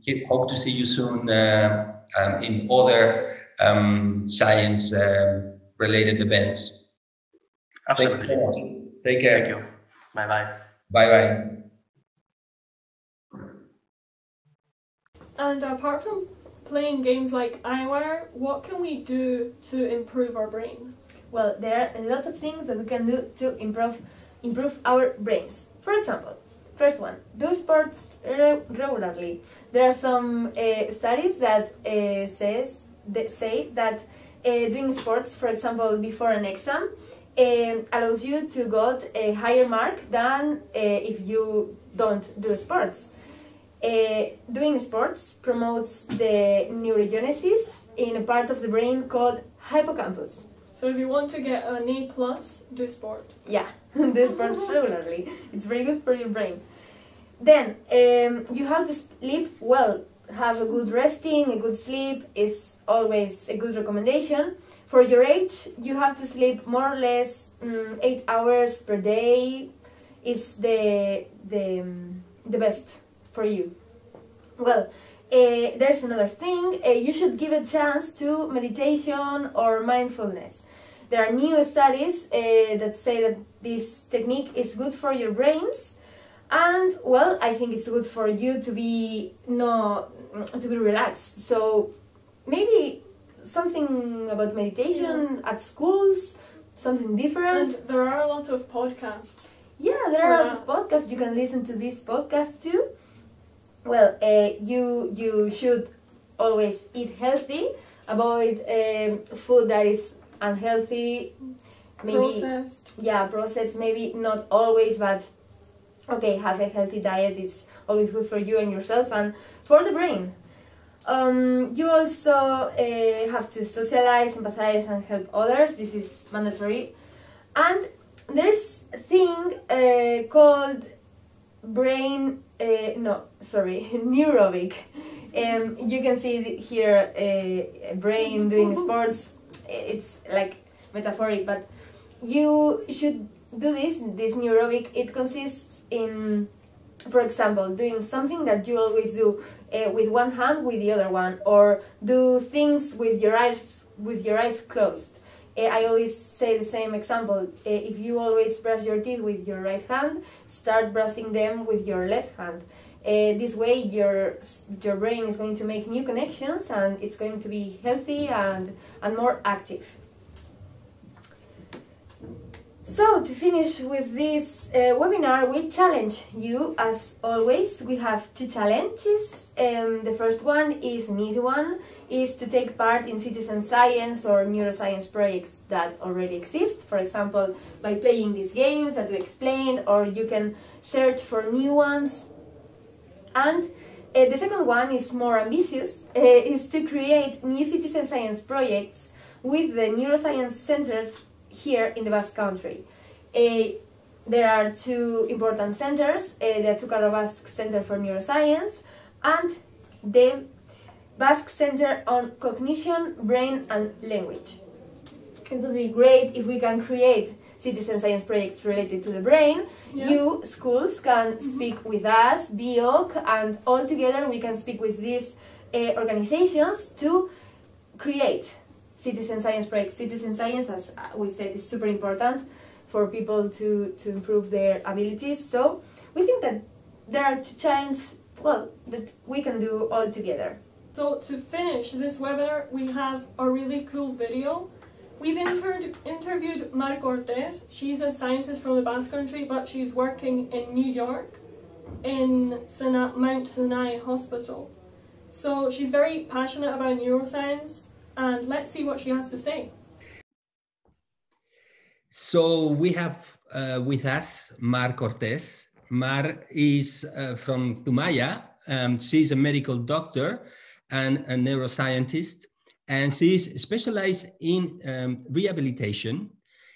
we hope to see you soon uh, um, in other um, science-related um, events. Absolutely. Take care. Take care. Thank you. Bye-bye. Bye-bye. And apart from playing games like Eyewire, what can we do to improve our brain? Well, there are a lot of things that we can do to improve improve our brains. For example, first one, do sports re regularly. There are some uh, studies that uh, says that say that uh, doing sports, for example, before an exam, uh, allows you to get a higher mark than uh, if you don't do sports. Uh, doing sports promotes the neurogenesis in a part of the brain called hippocampus. So if you want to get an A plus, do sport. Yeah, do sports regularly. It's very good for your brain. Then um, you have to sleep well. Have a good resting, a good sleep is always a good recommendation. For your age, you have to sleep more or less um, eight hours per day. It's the the um, the best for you. Well, uh, uh, there's another thing, uh, you should give a chance to meditation or mindfulness. There are new studies uh, that say that this technique is good for your brains, and well, I think it's good for you to be no to be relaxed. So maybe something about meditation yeah. at schools, something different. And there are a lot of podcasts. Yeah, there are a lot of podcasts. You can listen to this podcast too. Well, uh, you you should always eat healthy. Avoid um, food that is unhealthy. Maybe processed. Yeah, processed. Maybe not always, but okay, have a healthy diet. It's always good for you and yourself and for the brain. Um, you also uh, have to socialize, empathize, and help others. This is mandatory. And there's a thing uh, called brain, uh, no, sorry, neurobic. Um, you can see here a brain doing sports. It's like metaphoric, but you should do this, this neurobic. It consists in, for example, doing something that you always do uh, with one hand, with the other one, or do things with your eyes with your eyes closed. Uh, I always say the same example. Uh, if you always brush your teeth with your right hand, start brushing them with your left hand. Uh, this way, your your brain is going to make new connections, and it's going to be healthy and and more active. So, to finish with this uh, webinar, we challenge you, as always. We have two challenges. Um, the first one is an easy one, is to take part in citizen science or neuroscience projects that already exist, for example, by playing these games that we explained, or you can search for new ones. And uh, the second one is more ambitious, uh, is to create new citizen science projects with the neuroscience centers here in the Basque Country. Uh, there are two important centers, uh, the Achucarro Basque Center for Neuroscience and the Basque Center on Cognition, Brain, and Language. It would be great if we can create citizen science projects related to the brain. Yeah. You, schools, can mm-hmm. speak with us, B I O C, and all together we can speak with these uh, organizations to create citizen science projects. Citizen science, as we said, is super important for people to, to improve their abilities. So we think that there are two challenges, well, that we can do all together. So to finish this webinar, we have a really cool video. We've inter interviewed Mar Cortés. She's a scientist from the Basque Country, but she's working in New York in Sina Mount Sinai Hospital. So she's very passionate about neuroscience. And let's see what she has to say. So we have uh, with us Mar Cortés. Mar is uh, from Tumaya. Um, she's a medical doctor and a neuroscientist, and she's specialized in um, rehabilitation.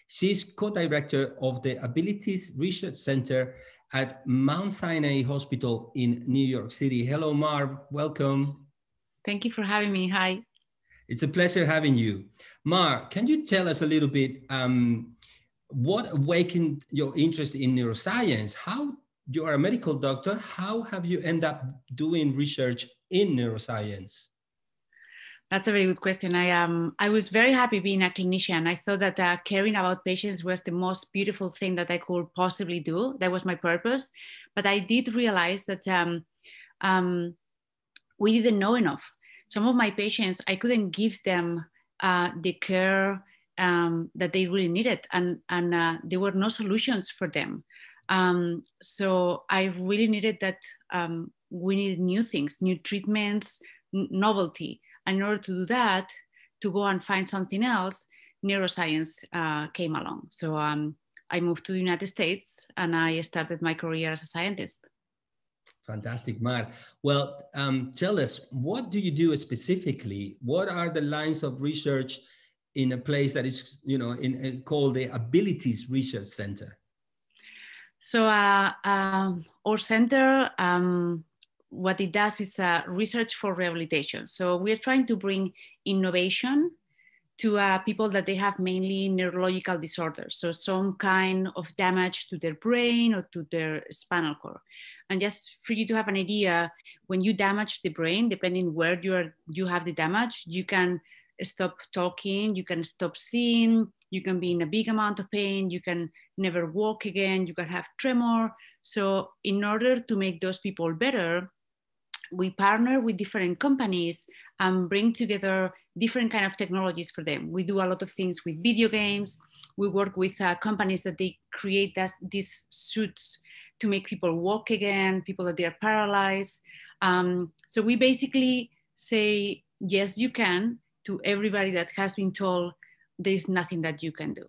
She's co-director of the Abilities Research Center at Mount Sinai Hospital in New York City. Hello, Mar, welcome. Thank you for having me, hi. It's a pleasure having you. Mar, can you tell us a little bit um, what awakened your interest in neuroscience? How, you are a medical doctor, how have you ended up doing research in neuroscience? That's a very good question. I, um, I was very happy being a clinician. I thought that uh, caring about patients was the most beautiful thing that I could possibly do. That was my purpose. But I did realize that um, um, we didn't know enough. Some of my patients, I couldn't give them uh, the care um, that they really needed, and, and uh, there were no solutions for them. Um, so I really needed that. Um, we needed new things, new treatments, novelty. And in order to do that, to go and find something else, neuroscience uh, came along. So um, I moved to the United States and I started my career as a scientist. Fantastic, Mar. Well, um, tell us, what do you do specifically? What are the lines of research in a place that is, you know, in, in called the Abilities Research Center? So uh, um, our center, um, what it does is uh, research for rehabilitation. So we're trying to bring innovation to uh, people that they have mainly neurological disorders, so some kind of damage to their brain or to their spinal cord. And just for you to have an idea, when you damage the brain, depending where you are, you have the damage, you can stop talking, you can stop seeing, you can be in a big amount of pain, you can never walk again, you can have tremor. So in order to make those people better, we partner with different companies and bring together different kind of technologies for them. We do a lot of things with video games. We work with uh, companies that they create that, these suits to make people walk again, people that they are paralyzed. Um, so we basically say, yes, you can, to everybody that has been told there's nothing that you can do.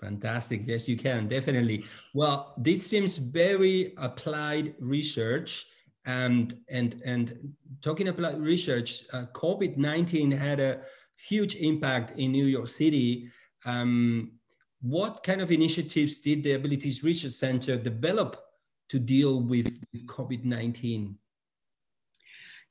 Fantastic, yes, you can, definitely. Well, this seems very applied research. And, and, and talking about research, uh, COVID nineteen had a huge impact in New York City. Um, what kind of initiatives did the Abilities Research Center develop to deal with COVID nineteen?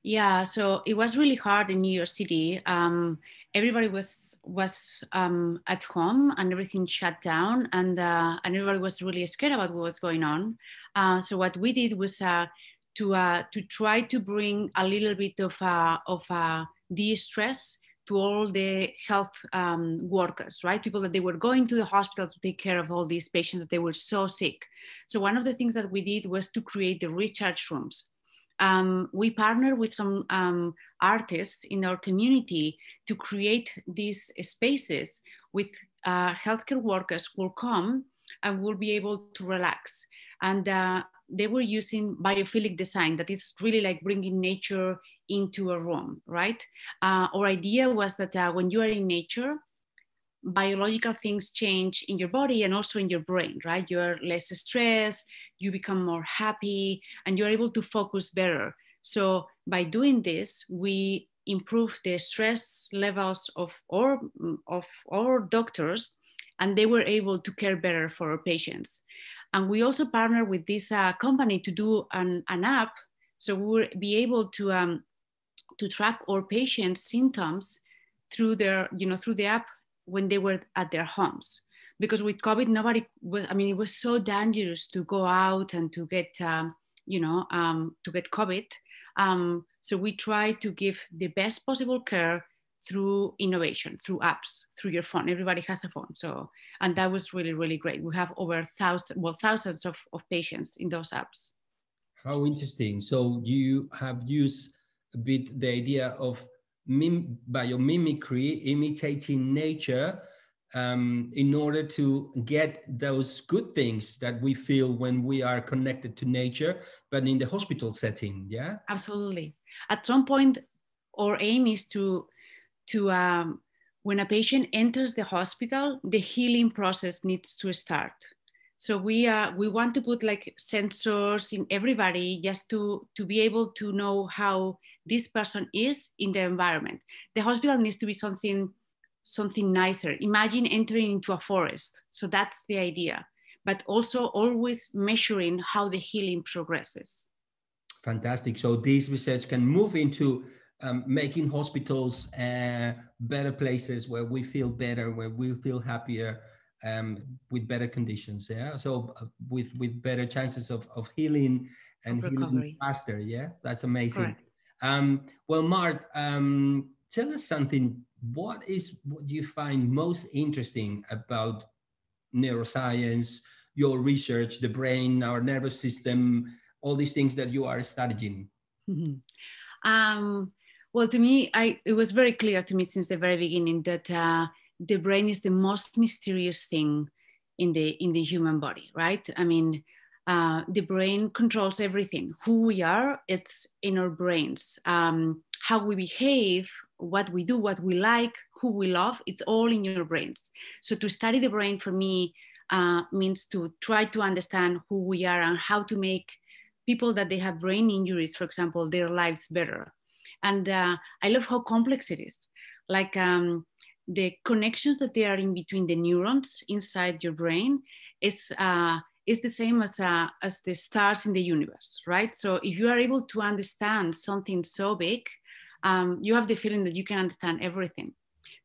Yeah, so it was really hard in New York City. Um, everybody was was um, at home and everything shut down, and, uh, and everybody was really scared about what was going on. Uh, so what we did was uh, to uh, to try to bring a little bit of uh, of uh, de-stress to all the health um, workers, right? People that they were going to the hospital to take care of all these patients that they were so sick. So one of the things that we did was to create the recharge rooms. Um, we partnered with some um, artists in our community to create these spaces with uh, healthcare workers who will come and will be able to relax. And uh, they were using biophilic design, that is really like bringing nature into a room, right? Uh, our idea was that uh, when you are in nature, biological things change in your body and also in your brain, right? You're less stressed, you become more happy, and you're able to focus better. So by doing this, we improve the stress levels of our, of our doctors, and they were able to care better for our patients. And we also partner with this uh, company to do an, an app, so we'll be able to um, to track our patients' symptoms through their, you know, through the app when they were at their homes. Because with COVID, nobody was. I mean, it was so dangerous to go out and to get, um, you know, um, to get COVID. Um, so we try to give the best possible care through innovation, through apps, through your phone. Everybody has a phone. So, and that was really, really great. We have over thousands, well, thousands of, of patients in those apps. How interesting. So you have used a bit the idea of mim biomimicry, imitating nature um, in order to get those good things that we feel when we are connected to nature, but in the hospital setting, yeah? Absolutely. At some point, our aim is to to um, when a patient enters the hospital, the healing process needs to start. So we, uh, we want to put like sensors in everybody just to, to be able to know how this person is in their environment. The hospital needs to be something, something nicer. Imagine entering into a forest. So that's the idea, but also always measuring how the healing progresses. Fantastic. So this research can move into Um, making hospitals uh, better places where we feel better, where we feel happier, um, with better conditions, yeah? So uh, with, with better chances of, of healing and healing faster, yeah? That's amazing. Um, well, Mar, um, tell us something. What is what you find most interesting about neuroscience, your research, the brain, our nervous system, all these things that you are studying? Mm-hmm. um, Well, to me, I, it was very clear to me since the very beginning that uh, the brain is the most mysterious thing in the in the human body, right? I mean, uh, the brain controls everything. Who we are, it's in our brains. Um, how we behave, what we do, what we like, who we love, it's all in your brains. So to study the brain for me uh, means to try to understand who we are and how to make people that they have brain injuries, for example, their lives better. And uh, I love how complex it is. Like um, the connections that they are in between the neurons inside your brain is, uh, is the same as, uh, as the stars in the universe, right? So if you are able to understand something so big, um, you have the feeling that you can understand everything.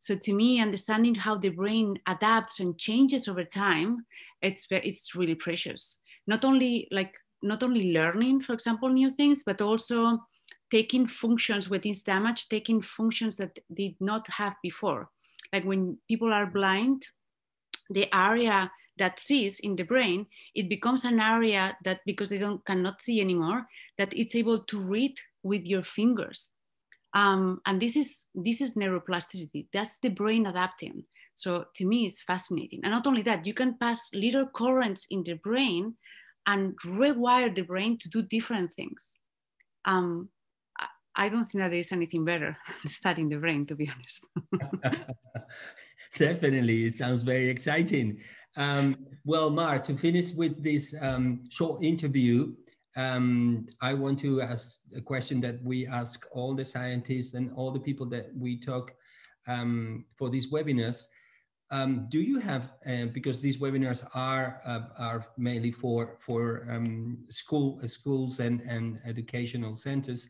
So to me, understanding how the brain adapts and changes over time, it's very, it's really precious. Not only like, not only learning, for example, new things, but also taking functions within damage, taking functions that did not have before. Like when people are blind, the area that sees in the brain, it becomes an area that, because they don't cannot see anymore, that it's able to read with your fingers. Um, and this is, this is neuroplasticity. That's the brain adapting. So to me, it's fascinating. And not only that, you can pass little currents in the brain and rewire the brain to do different things. Um, I don't think that there's anything better than studying the brain, to be honest. Definitely, it sounds very exciting. Um, well, Mar, to finish with this um, short interview, um, I want to ask a question that we ask all the scientists and all the people that we talk um, for these webinars. Um, do you have, uh, because these webinars are uh, are mainly for for um, school uh, schools and and educational centers.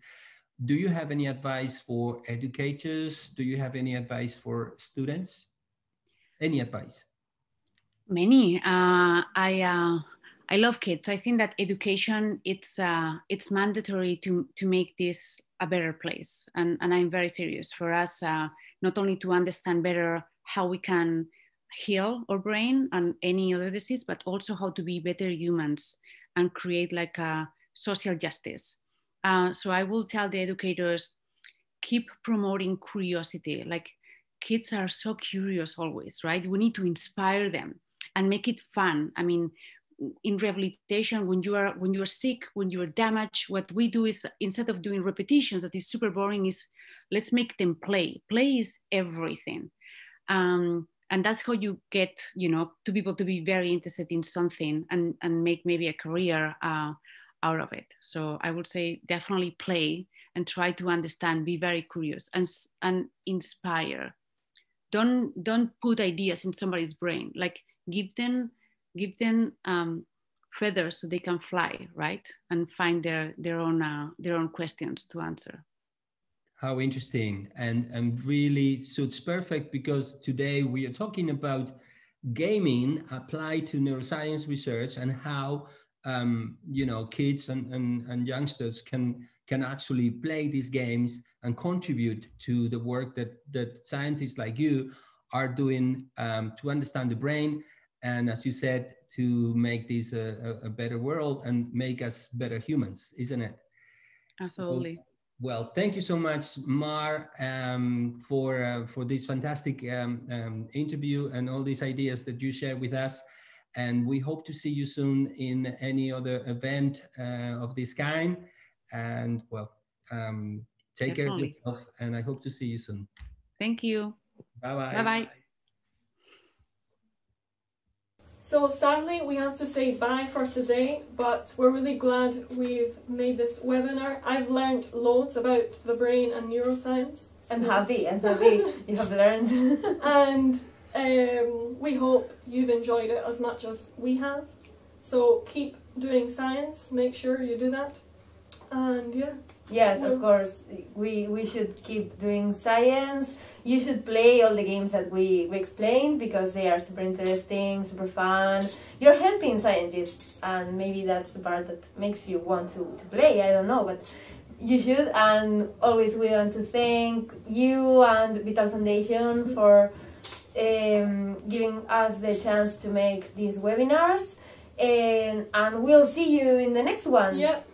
Do you have any advice for educators? Do you have any advice for students? Any advice? Many. Uh, I uh, I love kids. I think that education, it's uh, it's mandatory to to make this a better place. And and I'm very serious. For us, uh, not only to understand better how we can heal our brain and any other disease, but also how to be better humans and create like a social justice. Uh, so I will tell the educators, keep promoting curiosity. Like kids are so curious always, right? We need to inspire them and make it fun. I mean, in rehabilitation, when you are when you are sick, when you are damaged, what we do is, instead of doing repetitions that is super boring, is let's make them play. Play is everything. Um, and that's how you get, you know, to people to be very interested in something and, and make maybe a career uh, out of it. So I would say definitely play and try to understand, be very curious and, and inspire. Don't, don't put ideas in somebody's brain, like give them, give them um, feathers so they can fly, right? And find their, their, own, uh, their own questions to answer. How interesting, and, and really suits perfect, because today we are talking about gaming applied to neuroscience research and how Um, you know, kids and, and, and youngsters can can actually play these games and contribute to the work that, that scientists like you are doing um, to understand the brain. And as you said, to make this a, a better world and make us better humans, isn't it? Absolutely. So, well, thank you so much, Mar, um, for, uh, for this fantastic um, um, interview and all these ideas that you share with us. And we hope to see you soon in any other event uh, of this kind. And well, um, take Definitely. care of yourself, and I hope to see you soon. Thank you. Bye-bye. Bye-bye. So sadly, we have to say bye for today, but we're really glad we've made this webinar. I've learned loads about the brain and neuroscience. So I'm happy, I'm happy you have learned. and. Um, we hope you've enjoyed it as much as we have. So keep doing science, make sure you do that. And yeah. Yes, we'll... of course. We, we should keep doing science. You should play all the games that we, we explained, because they are super interesting, super fun. You're helping scientists, and maybe that's the part that makes you want to, to play, I don't know, but you should. And always we want to thank you and VITAL Foundation for Um, giving us the chance to make these webinars, and and we'll see you in the next one. Yep.